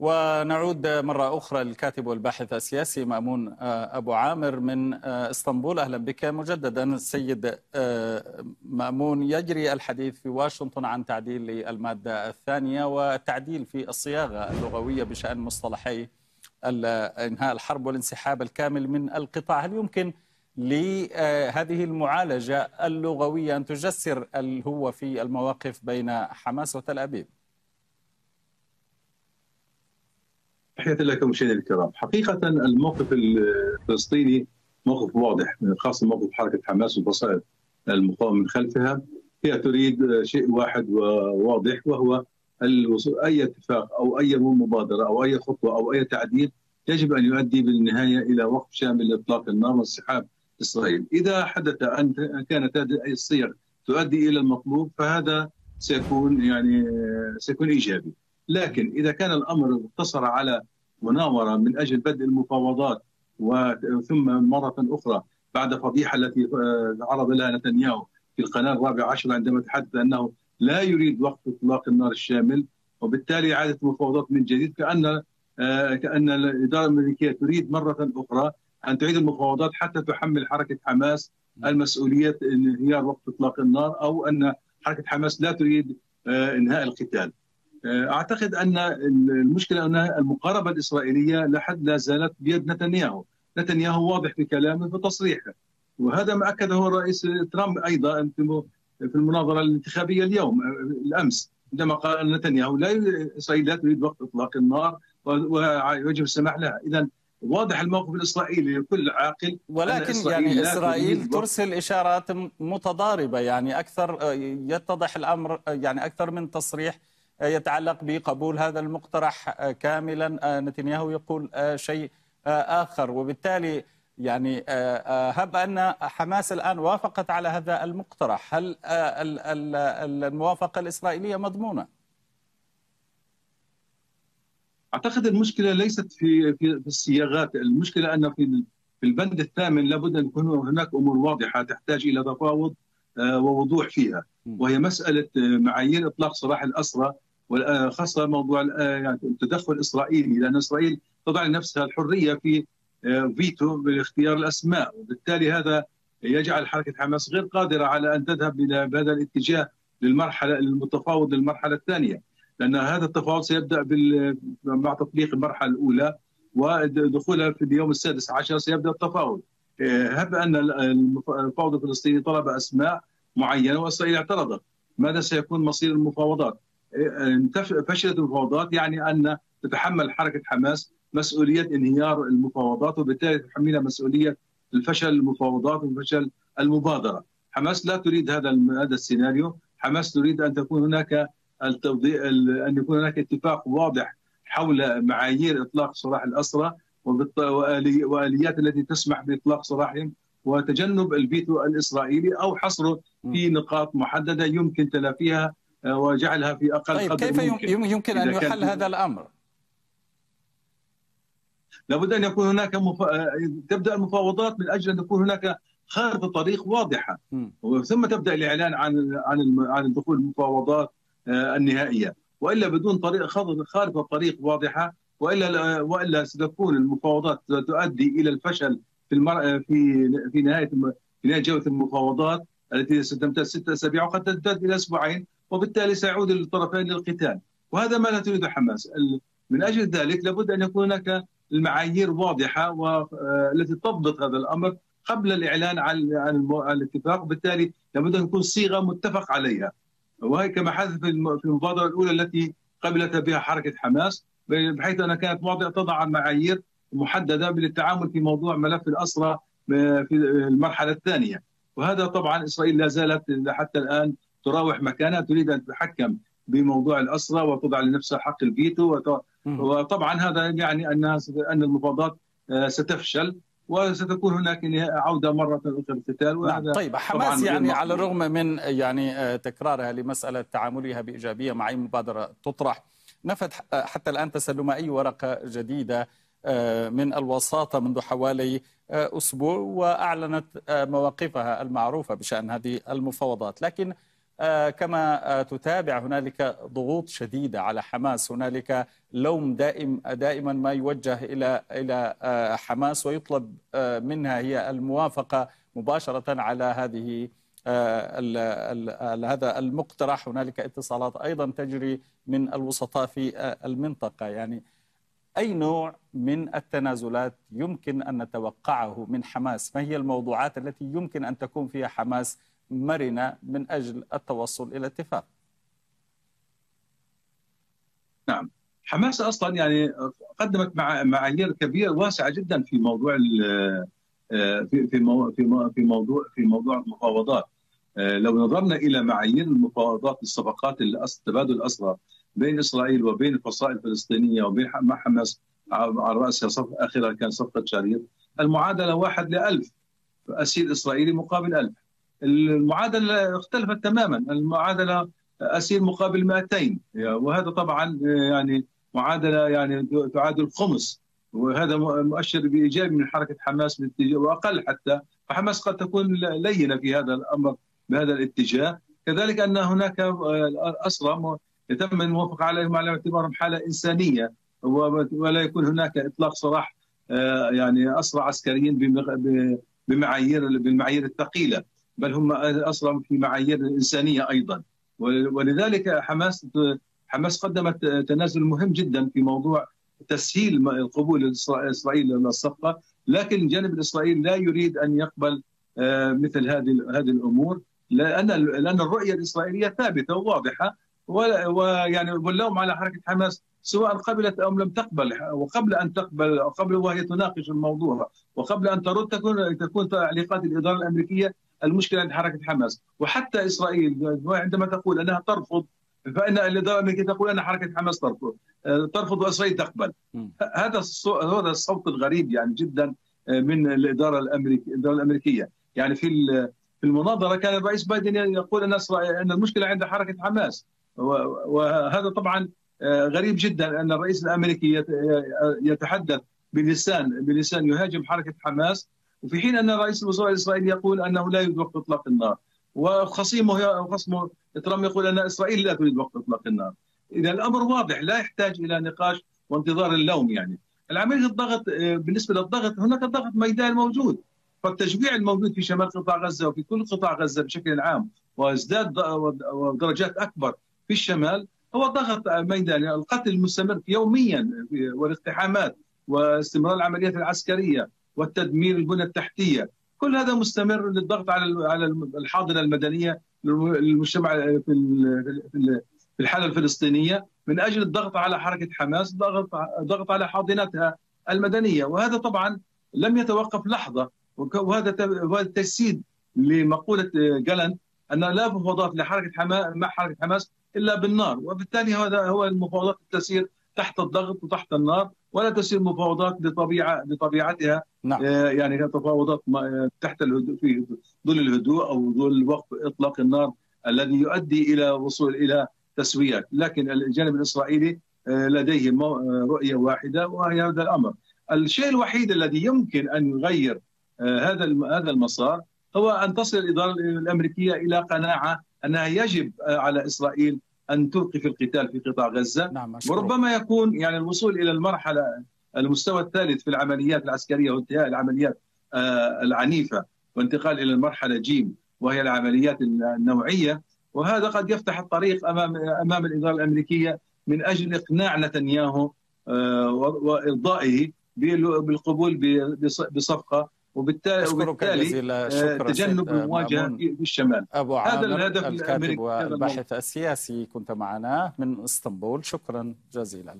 ونعود مرة أخرى للكاتب والباحث السياسي مأمون أبو عامر من اسطنبول. أهلا بك مجددا. السيد مأمون، يجري الحديث في واشنطن عن تعديل المادة الثانية والتعديل في الصياغة اللغوية بشأن مصطلحي إنهاء الحرب والانسحاب الكامل من القطاع. هل يمكن لهذه المعالجة اللغوية أن تجسر الهوة في المواقف بين حماس وتل أبيب؟ تحياتي لكم مشاهدينا الكرام. حقيقة الموقف الفلسطيني موقف واضح، خاصة موقف حركة حماس والفصائل المقاومة من خلفها، هي تريد شيء واحد وواضح، وهو أي اتفاق أو أي مبادرة أو أي خطوة أو أي تعديل يجب أن يؤدي بالنهاية إلى وقف شامل لإطلاق النار وانسحاب إسرائيل. إذا حدث أن كانت هذه الصيغ تؤدي إلى المطلوب فهذا سيكون إيجابي، لكن إذا كان الأمر اقتصر على مناورة من أجل بدء المفاوضات ثم مرة أخرى بعد الفضيحة التي عرض لها نتنياهو في القناة 14 عندما تحدث أنه لا يريد وقف إطلاق النار الشامل، وبالتالي إعادة المفاوضات من جديد، كأن الإدارة الأمريكية تريد مرة أخرى أن تعيد المفاوضات حتى تحمل حركة حماس المسؤولية انهيار وقف إطلاق النار، أو أن حركة حماس لا تريد إنهاء القتال. أعتقد أن المشكلة أن المقاربة الإسرائيلية لحد لا زالت بيد نتنياهو. نتنياهو واضح في كلامه وفي تصريحه، وهذا ما أكده الرئيس ترامب أيضا في المناظرة الانتخابية الأمس، عندما قال أن نتنياهو إسرائيل لا تريد وقف إطلاق النار ويجب السماح لها. إذا واضح الموقف الإسرائيلي لكل عاقل، ولكن إسرائيل ترسل إشارات متضاربة، أكثر يتضح الأمر، أكثر من تصريح يتعلق بقبول هذا المقترح كاملا، نتنياهو يقول شيء آخر، وبالتالي هب أن حماس الآن وافقت على هذا المقترح. هل الموافقة الإسرائيلية مضمونة؟ أعتقد المشكلة ليست في الصياغات، المشكلة أن في البند الثامن لابد أن يكون هناك أمور واضحة تحتاج إلى تفاوض ووضوح فيها، وهي مسألة معايير إطلاق سراح الأسرى، وخاصة موضوع التدخل الإسرائيلي، لأن إسرائيل تضع لنفسها الحرية في فيتو بالاختيار الأسماء، وبالتالي هذا يجعل حركة حماس غير قادرة على أن تذهب بهذا الاتجاه للمتفاوض للمرحلة الثانية، لأن هذا التفاوض سيبدأ مع تطبيق المرحلة الأولى ودخولها في اليوم السادس عشر سيبدأ التفاوض. هب أن المفاوض الفلسطيني طلب أسماء معينة وإسرائيل اعترضت، ماذا سيكون مصير المفاوضات؟ إن فشلت المفاوضات أن تتحمل حركة حماس مسؤولية انهيار المفاوضات، وبالتالي تحملها مسؤولية الفشل المفاوضات وفشل المبادرة. حماس لا تريد هذا السيناريو، حماس تريد أن تكون هناك اتفاق واضح حول معايير إطلاق سراح الأسرى والآليات التي تسمح بإطلاق سراحهم، وتجنب الفيتو الإسرائيلي أو حصره في نقاط محددة يمكن تلافيها وجعلها في أقل قدر ممكن. كيف يمكن أن يحل هذا الأمر؟ لابد أن يكون هناك تبدأ المفاوضات من أجل أن يكون هناك خارطة طريق واضحة، ثم تبدأ الإعلان عن دخول المفاوضات النهائية، وإلا بدون خارطة طريق واضحة، والا ستكون المفاوضات تؤدي الى الفشل في نهايه جوله المفاوضات التي ستمتد 6 أسابيع وقد تمتد الى اسبوعين، وبالتالي سيعود الطرفين للقتال، وهذا ما لا تريده حماس. من اجل ذلك لابد ان يكون هناك المعايير واضحه التي تضبط هذا الامر قبل الاعلان عن الاتفاق، وبالتالي لابد ان تكون صيغه متفق عليها، وهي كما حدث في المبادره الاولى التي قبلت بها حركه حماس، بحيث أنها كانت تضع معايير محددة للتعامل في موضوع ملف الأسرى في المرحلة الثانية، وهذا طبعا إسرائيل لا زالت حتى الآن تراوح مكانها، تريد أن تتحكم بموضوع الأسرى وتضع لنفسها حق الفيتو، وطبعا هذا أن المفاوضات ستفشل وستكون هناك عودة مرة أخرى للقتال. وهذا طيب حماس على الرغم من تكرارها لمسألة تعاملها بإيجابية مع أي مبادرة تطرح، نفت حتى الآن تسلم أي ورقة جديدة من الوساطة منذ حوالي أسبوع، وأعلنت مواقفها المعروفة بشأن هذه المفاوضات، لكن كما تتابع هنالك ضغوط شديدة على حماس، هنالك لوم دائما ما يوجه إلى حماس ويطلب منها هي الموافقة مباشرة على هذا المقترح. هنالك اتصالات أيضا تجري من الوسطاء في المنطقة. يعني أي نوع من التنازلات يمكن أن نتوقعه من حماس؟ ما هي الموضوعات التي يمكن أن تكون فيها حماس مرنة من أجل التوصل إلى اتفاق؟ نعم، حماس أصلا يعني قدمت معايير كبيرة واسعة جدا في موضوع في موضوع المفاوضات. لو نظرنا إلى معايير المفاوضات الصفقات التبادل الأسرى بين إسرائيل وبين الفصائل الفلسطينية وبين حماس على رأسها آخرها كان صفقة شاريت، المعادلة 1 ل 1000 أسير إسرائيلي مقابل 1000. المعادلة اختلفت تماما، المعادلة أسير مقابل 200، وهذا طبعا يعني معادلة يعني تعادل خمس، وهذا مؤشر بإيجابي من حركة حماس بالاتجاه وأقل حتى، فحماس قد تكون لينة في هذا الأمر بهذا الاتجاه. كذلك أن هناك الأسرى يتم الموافقة عليهم على اعتبارهم حالة إنسانية ولا يكون هناك إطلاق سراح يعني أسرى عسكريين بالمعايير الثقيلة، بل هم أسرى في معايير إنسانية أيضا. ولذلك حماس قدمت تنازل مهم جدا في موضوع تسهيل القبول إسرائيل للصفقة، لكن الجانب الإسرائيلي لا يريد أن يقبل مثل هذه الأمور، لأن الرؤية الإسرائيلية ثابتة وواضحة، ويعني واللوم على حركة حماس سواء قبلت أو لم تقبل، وقبل أن تقبل قبل وهي تناقش الموضوع وقبل أن ترد تكون تعليقات الإدارة الأمريكية المشكلة عند حركة حماس. وحتى إسرائيل عندما تقول أنها ترفض فإن الإدارة الأمريكية تقول أن حركة حماس ترفض وإسرائيل تقبل. هذا الصوت الغريب يعني جدا من الإدارة الأمريكية. يعني في المناظرة كان الرئيس بايدن يقول أن المشكلة عند حركة حماس، وهذا طبعا غريب جدا أن الرئيس الأمريكي يتحدث بلسان يهاجم حركة حماس، وفي حين أن رئيس الوزراء الإسرائيلي يقول أنه لا يريد وقف إطلاق النار، وخصمه ترامب يقول أن إسرائيل لا تريد وقف إطلاق النار. إذا الأمر واضح لا يحتاج إلى نقاش وانتظار اللوم. يعني العملية الضغط بالنسبة للضغط، هناك ضغط ميداني موجود، فالتشجيع الموجود في شمال قطاع غزة وفي كل قطاع غزة بشكل عام وازداد درجات أكبر في الشمال هو ضغط ميداني. القتل المستمر يوميا والاقتحامات واستمرار العمليات العسكرية والتدمير البنى التحتية، كل هذا مستمر للضغط على الحاضنة المدنية للمجتمع في الحالة الفلسطينية من أجل الضغط على حركة حماس، ضغط على حاضنتها المدنية. وهذا طبعا لم يتوقف لحظة، وهذا تجسيد لمقولة جالنت أن لا مفاوضات لحركة حماس مع حركة حماس إلا بالنار، وبالتالي هذا هو المفاوضات تسير تحت الضغط وتحت النار، ولا تسير مفاوضات بطبيعتها. نعم. يعني تفاوضات تحت الهدوء في ظل الهدوء أو ظل وقف إطلاق النار الذي يؤدي إلى وصول إلى تسويات، لكن الجانب الإسرائيلي لديه رؤية واحدة وهي هذا الأمر. الشيء الوحيد الذي يمكن أن يغير هذا المسار هو أن تصل الإدارة الأمريكية إلى قناعة أنها يجب على إسرائيل أن توقف القتال في قطاع غزة. نعم، وربما يكون يعني الوصول إلى المرحلة المستوى الثالث في العمليات العسكرية وانتهاء العمليات العنيفة وانتقال إلى المرحلة جيم وهي العمليات النوعية، وهذا قد يفتح الطريق أمام الإدارة الأمريكية من أجل إقناع نتنياهو وإرضائه بالقبول بصفقة، وبالتالي تجنب المواجهة في الشمال. أبو عامر، الكاتب والباحث السياسي، كنت معنا من اسطنبول، شكرا جزيلا.